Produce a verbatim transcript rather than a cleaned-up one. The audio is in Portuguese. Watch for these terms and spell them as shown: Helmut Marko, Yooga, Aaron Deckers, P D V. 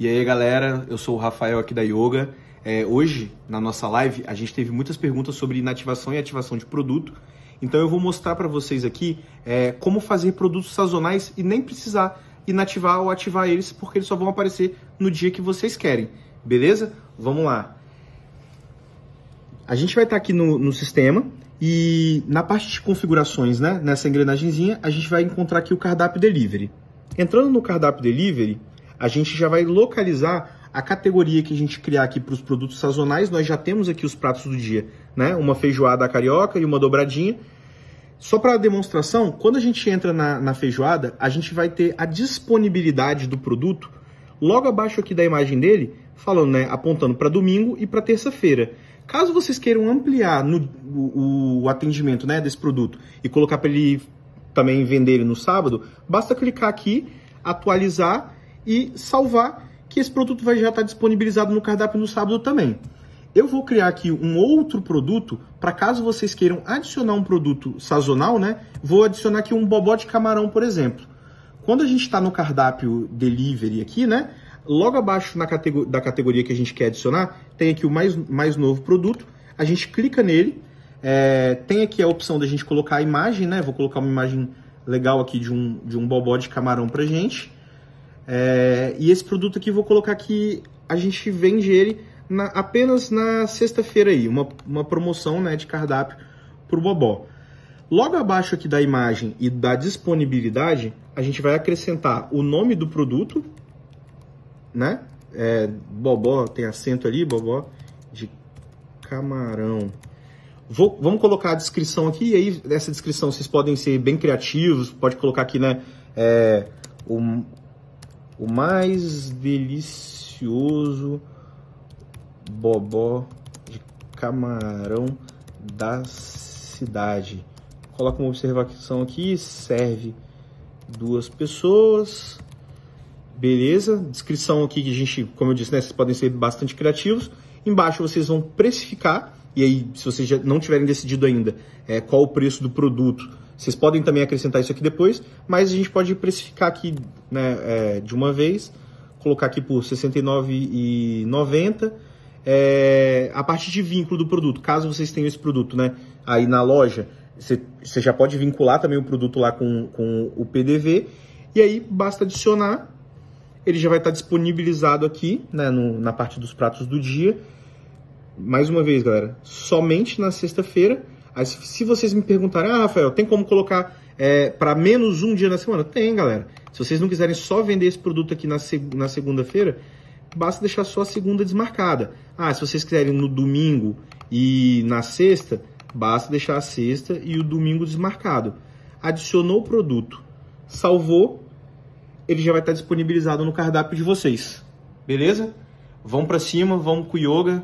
E aí galera, eu sou o Rafael aqui da Yooga. É, hoje, na nossa live, a gente teve muitas perguntas sobre inativação e ativação de produto. Então eu vou mostrar para vocês aqui é, como fazer produtos sazonais e nem precisar inativar ou ativar eles, porque eles só vão aparecer no dia que vocês querem, beleza? Vamos lá. A gente vai estar aqui no, no sistema e na parte de configurações, né? Nessa engrenagemzinha, a gente vai encontrar aqui o cardápio delivery. Entrando no cardápio delivery, a gente já vai localizar a categoria que a gente criar aqui para os produtos sazonais. Nós já temos aqui os pratos do dia, né? Uma feijoada à carioca e uma dobradinha. Só para demonstração, quando a gente entra na, na feijoada, a gente vai ter a disponibilidade do produto logo abaixo aqui da imagem dele, falando, né? Apontando para domingo e para terça-feira. Caso vocês queiram ampliar no, o, o atendimento, né, desse produto e colocar para ele também vender ele no sábado, basta clicar aqui, atualizar e salvar, que esse produto vai já estar disponibilizado no cardápio no sábado também. Eu vou criar aqui um outro produto, para caso vocês queiram adicionar um produto sazonal, né? Vou adicionar aqui um bobó de camarão, por exemplo. Quando a gente está no cardápio delivery aqui, né? Logo abaixo na categor- da categoria que a gente quer adicionar, tem aqui o mais, mais novo produto, a gente clica nele, é, tem aqui a opção da gente colocar a imagem, né? Vou colocar uma imagem legal aqui de um, de um bobó de camarão pra gente. É, e esse produto aqui, vou colocar que a gente vende ele na, apenas na sexta-feira aí, uma, uma promoção, né, de cardápio pro bobó. Logo abaixo aqui da imagem e da disponibilidade, a gente vai acrescentar o nome do produto, né? É, bobó, tem acento ali, bobó de camarão. Vou, vamos colocar a descrição aqui, e aí nessa descrição vocês podem ser bem criativos, pode colocar aqui, né, é, um... o mais delicioso bobó de camarão da cidade. Coloca uma observação aqui, serve duas pessoas. Beleza? Descrição aqui que a gente, como eu disse, né, vocês podem ser bastante criativos. Embaixo vocês vão precificar. E aí, se vocês já não tiverem decidido ainda é, qual o preço do produto, vocês podem também acrescentar isso aqui depois, mas a gente pode precificar aqui, né, é, de uma vez, colocar aqui por sessenta e nove reais e noventa centavos, é, a parte de vínculo do produto, caso vocês tenham esse produto, né, aí na loja, você já pode vincular também o produto lá com, com o P D V, e aí basta adicionar, ele já vai estar disponibilizado aqui, né, no, na parte dos pratos do dia. Mais uma vez, galera, somente na sexta-feira. Se vocês me perguntarem, ah, Rafael, tem como colocar é, para menos um dia na semana? Tem, galera. Se vocês não quiserem só vender esse produto aqui na, seg na segunda-feira, basta deixar só a segunda desmarcada. Ah, se vocês quiserem no domingo e na sexta, basta deixar a sexta e o domingo desmarcado. Adicionou o produto, salvou, ele já vai estar disponibilizado no cardápio de vocês. Beleza? Vamos para cima, vamos com o Yooga.